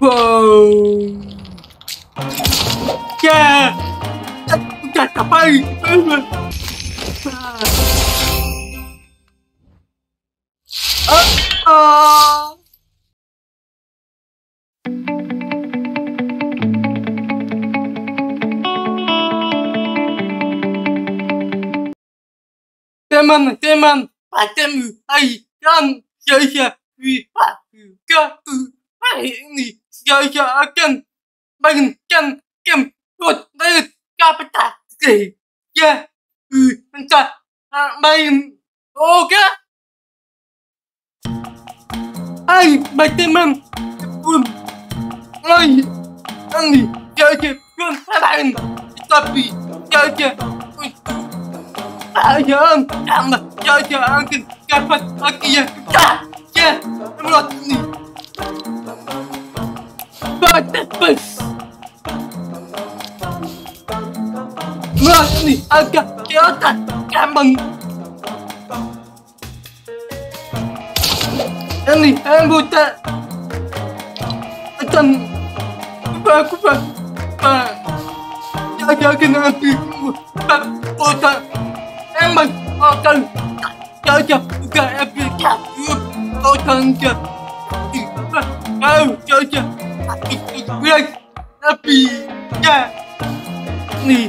Whoa! Yeah! That's the fight! Uh-oh! Demon! Batemu! I can! Jaja! We have to go to Parini! Jaja again! Bagan can! Kim! What? Let it! Capita! Say! Yeah! We can cut! Bagan! Okay! I! Batman! Boom! I! Only! Jaja! Good! Bagan! Stop it! Jaja! We do! Ayan, I'm not judging. I can get back again. Yeah, I'm not me. But the bus, not me. I got the other cabin. And the ambulance, I can back up. I can help you back water. Em mình cần chơi chơi chơi em chơi chơi tôi cần chơi chơi chơi chơi chơi happy chơi nì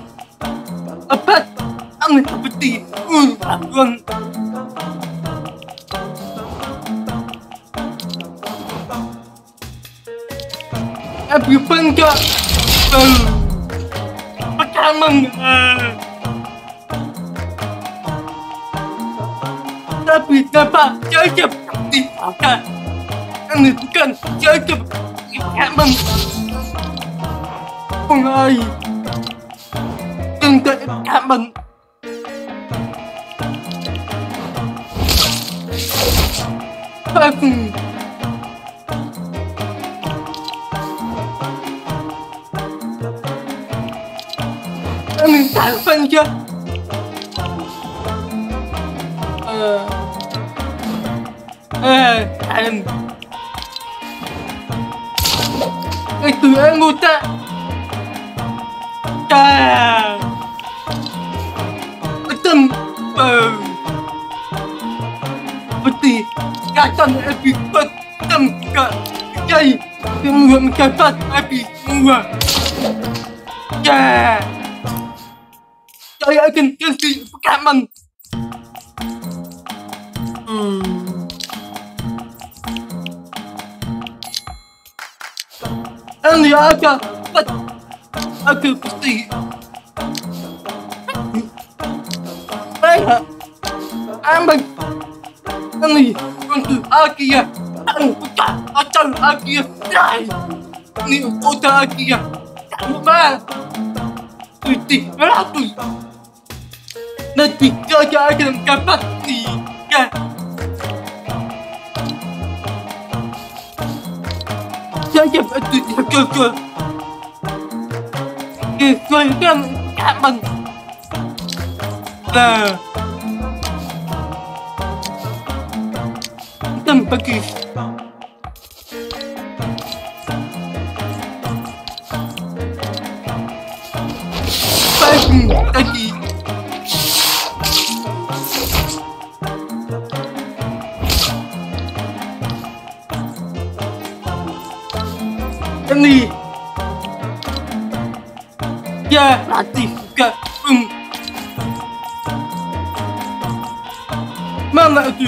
A pet. I'm a petite. Run. Have you been got? But I'm tapi dapat cocok di akan ini bukan cocok emang pengai tentang emang aku ini tak panjang em anh từ em ngồi ta ta tâm bất tì cả tâm em bị bất tâm cả cây tiếng ngưỡng cái phát em bị ngừa ta trời ơi cần kiên trì cảm ơn And the other, but I could see. I'm like, only going to Akia. I tell Akia, die. New Kota Akia. I'm bad. Pretty, rapid. Nothing, I can get back to you. Hãy subscribe cho kênh Ghiền Mì Gõ Để không bỏ lỡ những video hấp dẫn tiga, tiga, mana itu?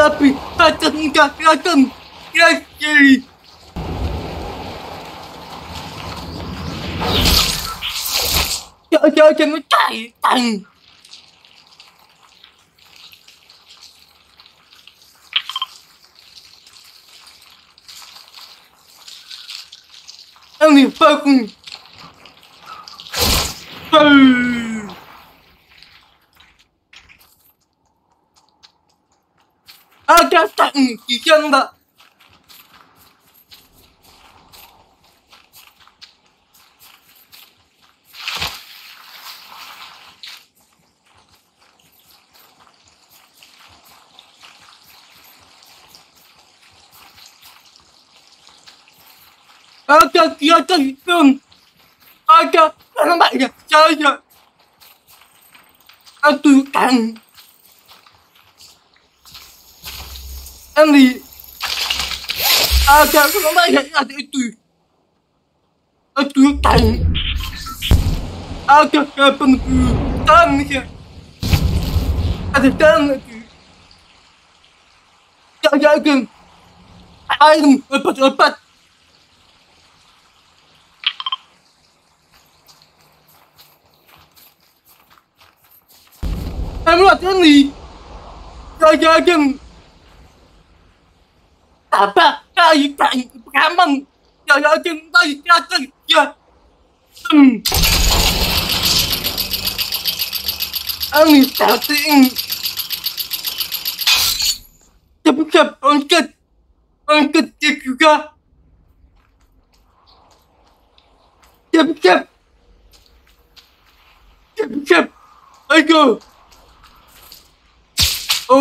Tapi pacar enggak datang. Ya kiri. Jauh jangan cari tang. Ini bagus. Ada tak di sana? Ada dia terjun. Ada. Nó bạn kìa, chơi rồi. Anh tui cắn. Em đi. À kìa, nó bạn kìa, anh tui. Anh tui cắn. À kìa, kìa, bằng tui. Cắn kìa. Anh tui cắn kìa. Dạ, dạ kìa. Ai đừng, ơi bật em là cái gì? Rồi giờ chừng tập á, chơi chạy cảm ơn. Rồi giờ chừng đây ra chừng giờ. Anh tạo tiền. Chụp chụp anh kịch chụp ra. Chụp chụp chụp chụp anh cơ. Oh.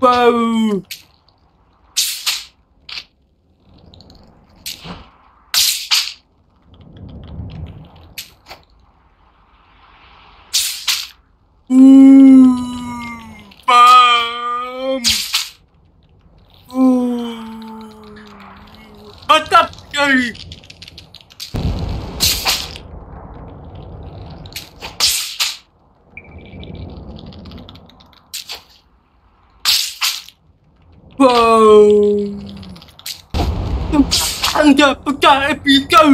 Wow. Bam. What's up, Gary? Wow! Anda pecah epical.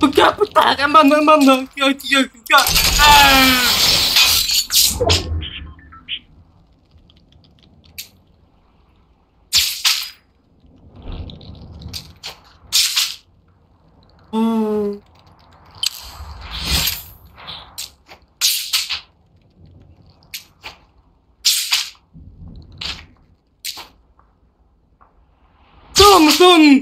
Pecah emang dia juga. Come Samsung!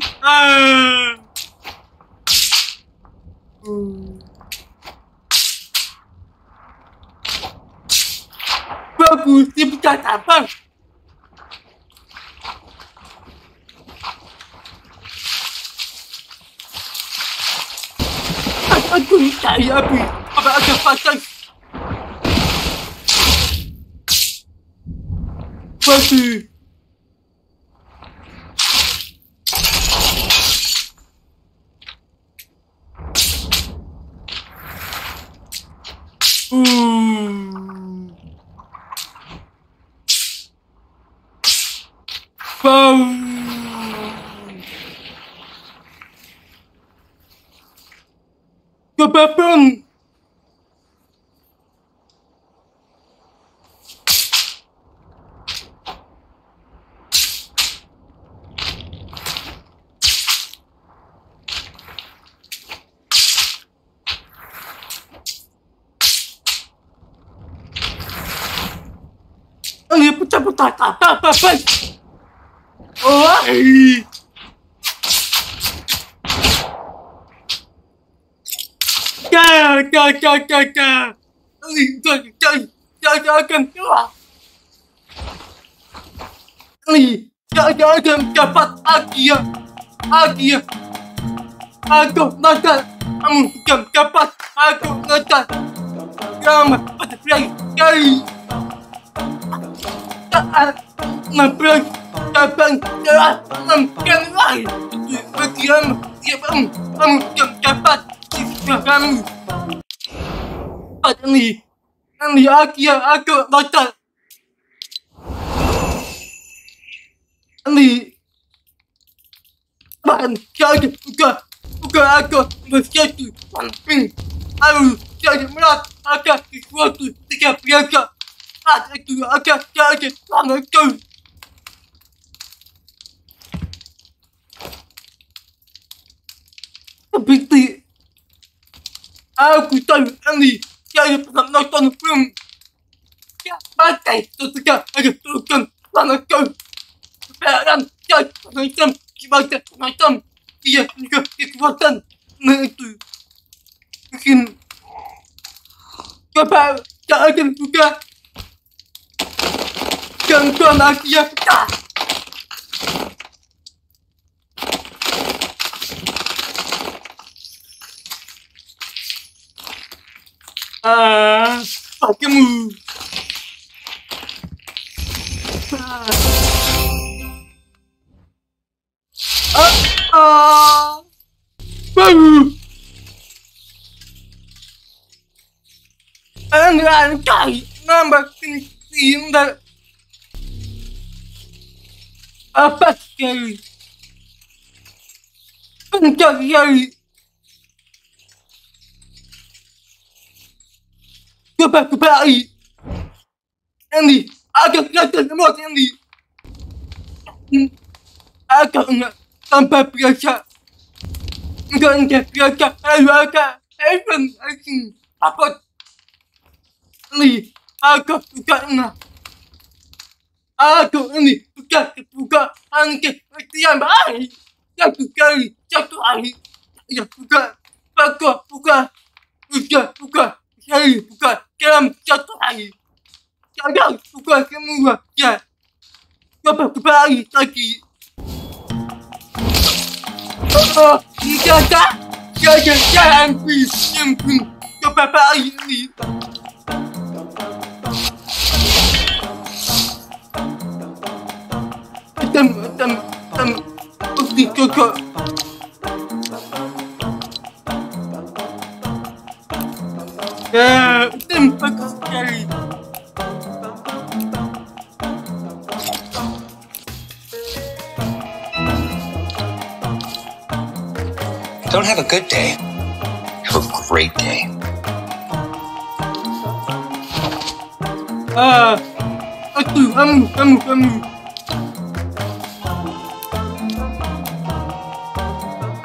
Bagus, dia pecah cabang. Aku tak habis. Abang akan pasang. Bagus. Boom! Ele puta puta tá Oi! Go! Go! Only I got like that. Only man, I got one thing. I will get it not. I got this work to take up. I got a big thing. I could tell only. Saya pernah nonton film yang pakai tenaga agak panaskan peran yang macam dia juga kekuatan itu mungkin kepala akan juga gangguan Asia kita. Fuck your move. And I'm tight. Number 16 that a pascal. And go back to Barry. Andy, I got nothing more, Andy. I got some paprika. I'm going to get paprika. I got Kau jatuh lagi. Jangan suka semua. Ya. Coba lagi. Oh, jangan simpan. Coba lagi ni. Tem. Di kok. Yeah, them fuckers scary. Don't have a good day. Have a great day.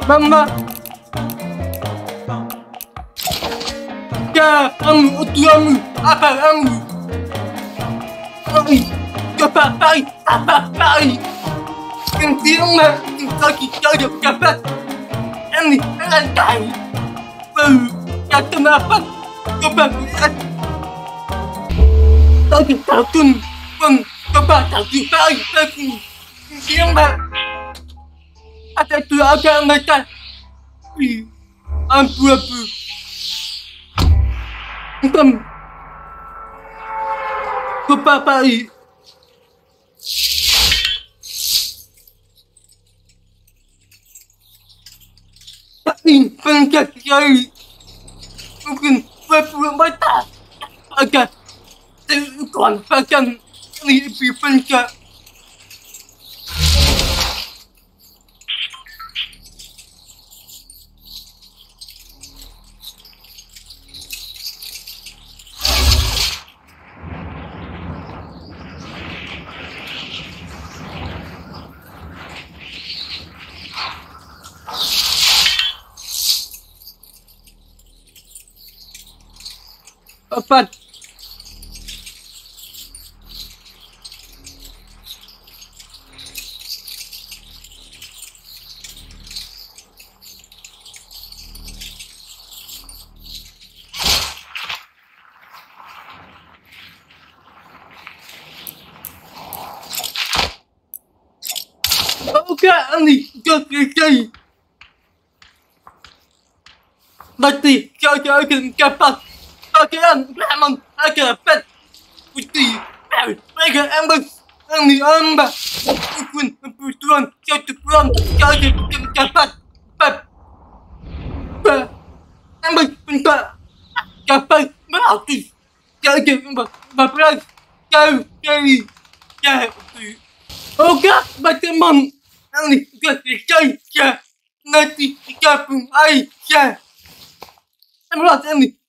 Mama. Apa Kentucky Derby Cafe, and the time will get to my butt. The back, don't get out to me from the back of the valley. I said to our grandmother, I'm proper. Come, the papa. Nothing from the jury. You can flip with my dad. I got the one fucking sleepy finger. But okay, only just say but the JoJo can get back. Okay, I'm a pet with the very bigger embers and the umber. You can push one, just to run, charge it, give it a pat, pat, pat, embers, and pat, cafe, mouth, charge it, my price, go, carry, yeah, oh god, but the mum, only got the change, yeah, nothing, the cap, and I, yeah, I'm not only.